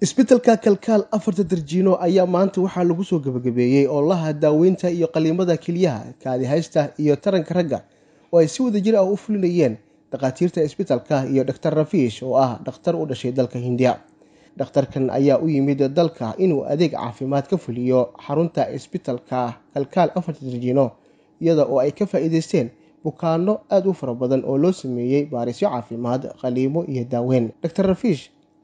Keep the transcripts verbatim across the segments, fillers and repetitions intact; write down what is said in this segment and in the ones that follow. isbitaalka Kalkaal Afarta Darjiino ayaa maanta waxaa lagu soo gabagabeeyay ololaha daaweynta iyo qaliimada kilyaha, kaadi haysta iyo taranka ragga oo ay si wadajir ah u fulinayeen dhaqaatiirta isbitaalka iyo Doctor Ravish oo ah dhakhtar u dhashay dalka Hindiya. Dhakhtarkan ayaa u yimid dalka inuu adeeg caafimaad ka fuliyo xarunta isbitaalka Kalkaal Afarta Darjiino iyada oo ay ka faa'iideysteen bukaanno aad u fara badan oo loo sameeyay baarisyo caafimaad, qaliimo iyo daaweyn. Doctor Ravish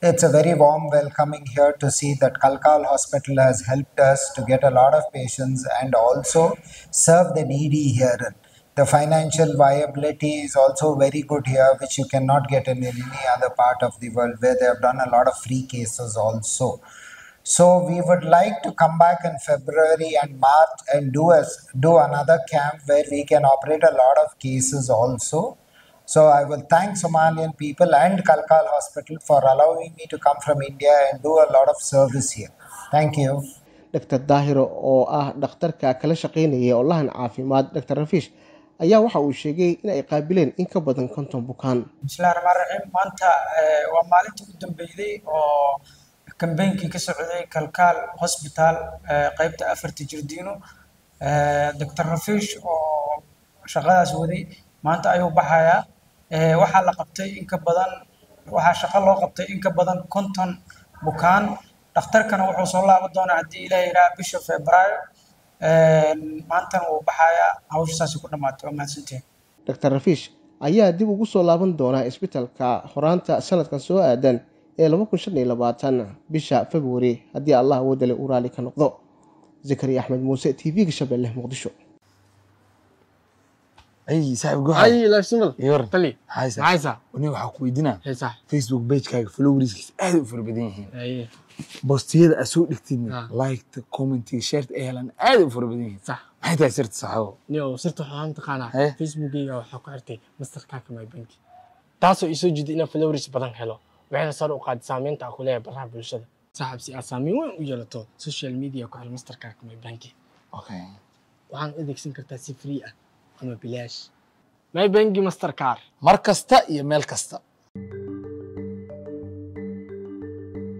it's a very warm welcoming here to see that Kalkal Hospital has helped us to get a lot of patients and also serve the needy here. The financial viability is also very good here, which you cannot get in any other part of the world, where they have done a lot of free cases also. So we would like to come back in February and March and do a, do another camp where we can operate a lot of cases also. So I will thank Somalian people and Kalkal Hospital for allowing me to come from India and do a lot of service here. Thank you. Doctor Dahiro oo ah dhakhtarka kala shaqeynaya olahan caafimaad Doctor Ravish ayaa waxa uu sheegay in ay qaabileen in ka badan konton bukaan. Bismillahirrahmanirrahim. Maanta waa maalinta ugu dambeysay oo kambeynki ka socday Kalkal Hospital qaybta Afarta Darjiino. Doctor Ravish oo shaqadaas waday maanta ayuu baxayaa. waxaa la qabtay in ka badan waxa shaqo loo qabtay in ka badan konton bukaan. Dhakhtarkana wuxuu soo laaban doonaa hadii Ilaahay raabi sho Febraayo. ee maanta uu baxayaa hawshaasi ku dhamaato maasante. Doctor Ravish ayaa dib ugu soo laaban doonaa isbitaalka horaanta sanadkan soo aadan ee laba kun iyo shan iyo labaatan bisha February hadii Allah wada uu raali ka noqdo. Zakariya Ahmed Muuse, T V-ga Shabeelle, Muqdisho. أي صاحب قهوة أي لا شنو يور طلي عايزة عايزة ونيو حكوا يدنا هي صح فيسبوك بيج كاك فلو ريسك أهل في البدين هنا أي بوست هذا أسوق لكتيرنا لايك كومنتي شيرت أهلا أهل في البدين صح حتى صرت صحوا نيو صرت حام تقنع فيسبوكي أو حقارتي مستر كاك ماي بنكي تاسو يسوي جدينا فلو ريس بدن حلو وعند صاروا قاد سامين تأكلها برا بالشدة صاحب سي أسامي وين وجلتوا سوشيال ميديا كحل مستر كاك ماي بنكي أوكي وعند إذاك سنكرت سفرية أما بلاش ما يبينجي مستر كار مركزته يا ملكسته.